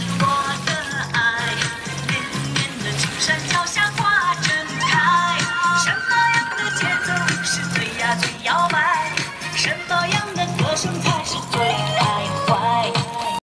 是我。